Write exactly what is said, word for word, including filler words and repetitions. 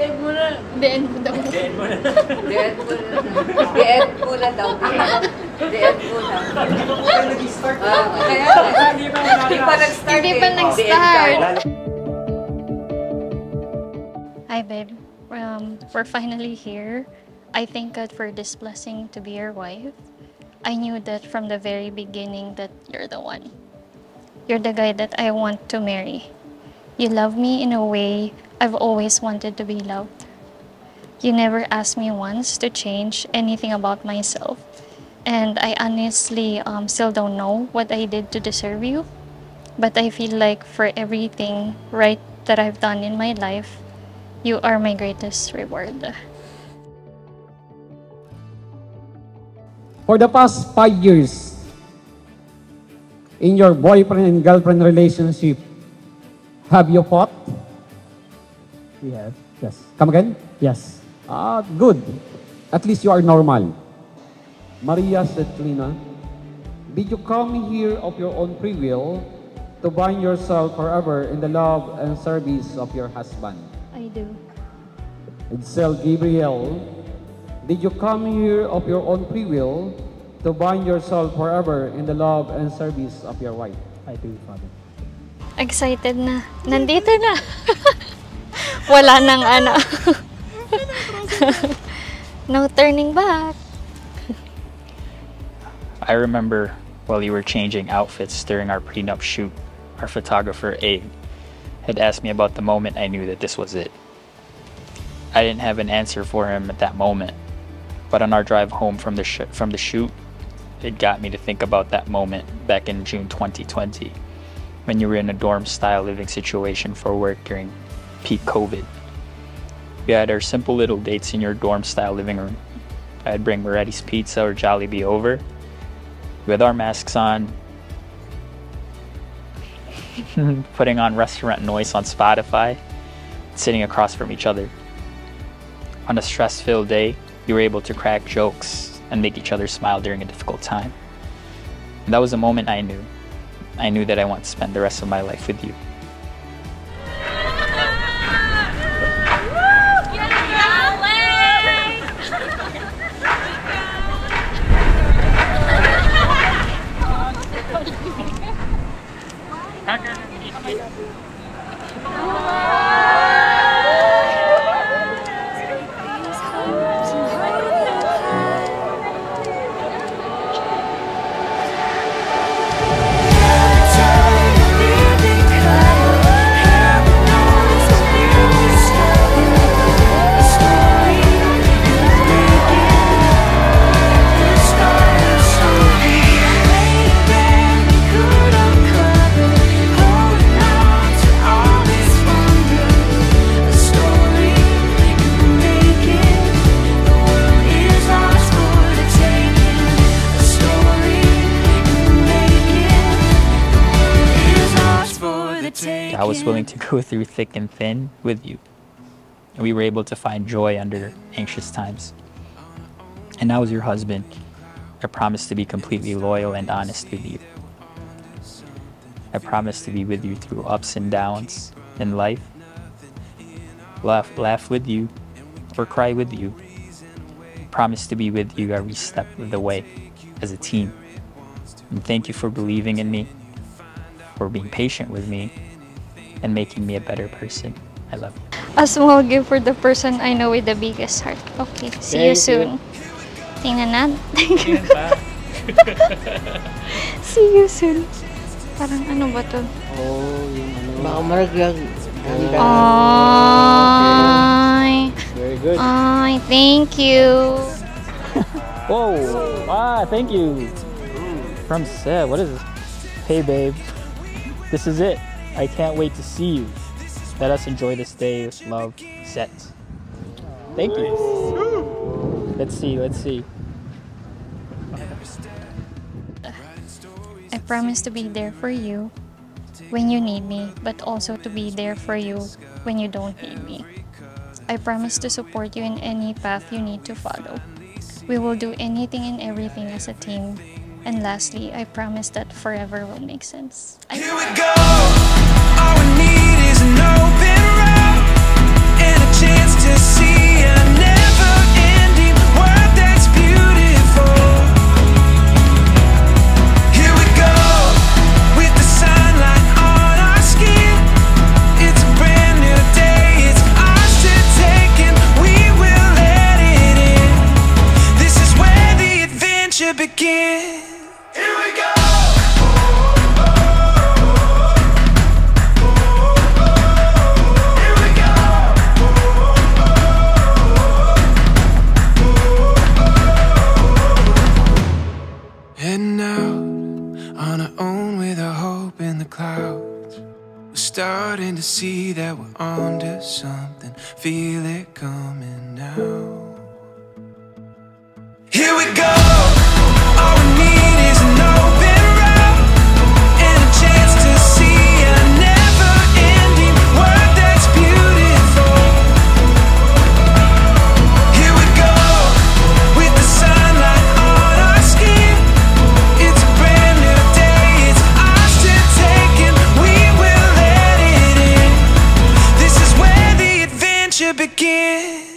Dead mo na. Dead mo daw. Dead mo na. Dead mo na. Dead mo na daw. Dead mo na. Hindi pa muna nag-start. Kaya hindi pa nag-start. Hindi pa nag-start. Hi babe. Um, we're finally here. I thank God for this blessing to be your wife. I knew that from the very beginning that you're the one. You're the guy that I want to marry. You love me in a way I've always wanted to be loved. You never asked me once to change anything about myself. And I honestly um, still don't know what I did to deserve you. But I feel like for everything right that I've done in my life, you are my greatest reward. For the past five years, in your boyfriend and girlfriend relationship, have you fought? Yes. Yes. Come again? Yes. Ah, good. At least you are normal. Maria Setrina, did you come here of your own free will to bind yourself forever in the love and service of your husband? I do. Edcel Gabriel, did you come here of your own free will to bind yourself forever in the love and service of your wife? I do, Father. Excited na. Nandito na. Wala nang ano. No turning back. I remember while you were changing outfits during our prenup shoot, our photographer, Abe, had asked me about the moment I knew that this was it. I didn't have an answer for him at that moment, but on our drive home from the, sh from the shoot, it got me to think about that moment back in June twenty twenty, when you were in a dorm-style living situation for work during peak COVID. We had our simple little dates in your dorm-style living room. I'd bring Moretti's pizza or Jollibee over, with our masks on, putting on restaurant noise on Spotify, sitting across from each other. On a stress-filled day, you were able to crack jokes and make each other smile during a difficult time. And that was the moment I knew. I knew that I want to spend the rest of my life with you. I was willing to go through thick and thin with you. And we were able to find joy under anxious times. And I was your husband. I promised to be completely loyal and honest with you. I promised to be with you through ups and downs in life. Laugh, laugh with you or cry with you. I promised to be with you every step of the way as a team. And thank you for believing in me, for being patient with me, and making me a better person. I love you. A small gift for the person I know with the biggest heart. Okay, see you soon. Tingnan na. Thank you. See you soon. Parang ano ba to? Oh, yung ano. Baka maraglag. Ay. Very good. Ay, thank you. Whoa. Ah, thank you. From Seb. What is this? Hey, babe. This is it. I can't wait to see you. Let us enjoy this day, this love, set. Thank you. Let's see, let's see. I promise to be there for you when you need me, but also to be there for you when you don't need me. I promise to support you in any path you need to follow. We will do anything and everything as a team. And lastly, I promise that forever will make sense. I Here we go. All we need is an open road and a chance to to see that we're onto something. Feel it coming now. Here we go. All we need is an open road and a chance to see a never-ending world that's beautiful. Here we go, with the sunlight on our skin. It's a brand new day, it's ours to take, and we will let it in. This is where the adventure begins.